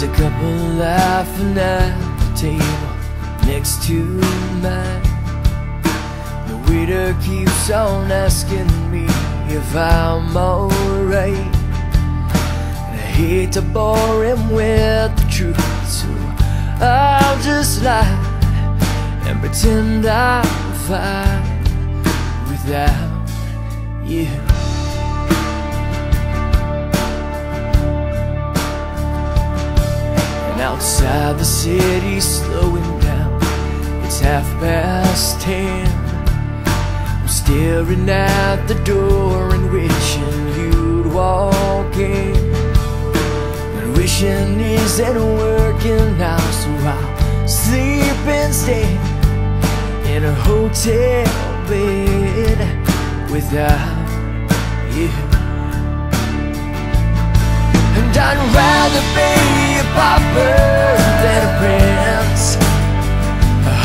There's a couple laughing at the table next to mine. The waiter keeps on asking me if I'm alright. I hate to bore him with the truth, so I'll just lie and pretend I'm fine without you. And outside the city slowing down, it's 10:30. I'm staring at the door and wishing you'd walk in, and wishing isn't working out, so I'll sleep instead in a hotel bed without you. And I'd rather be a pauper than a prince,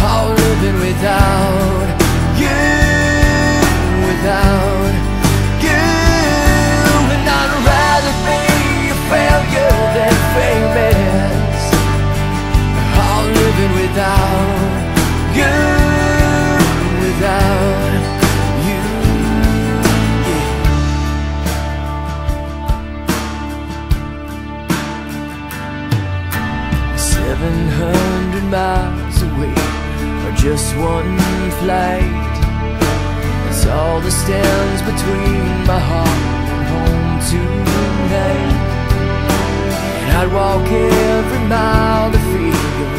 all living without you, without you. And I'd rather be a failure than famous, all living without you, without you, yeah. 700 miles away or just one flight, that's all that stands between my heart and home tonight. And I'd walk every mile to feel your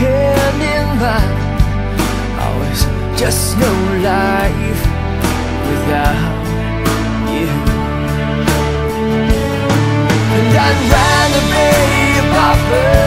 hand in mine. Just no life without you. And I'd rather be a pauper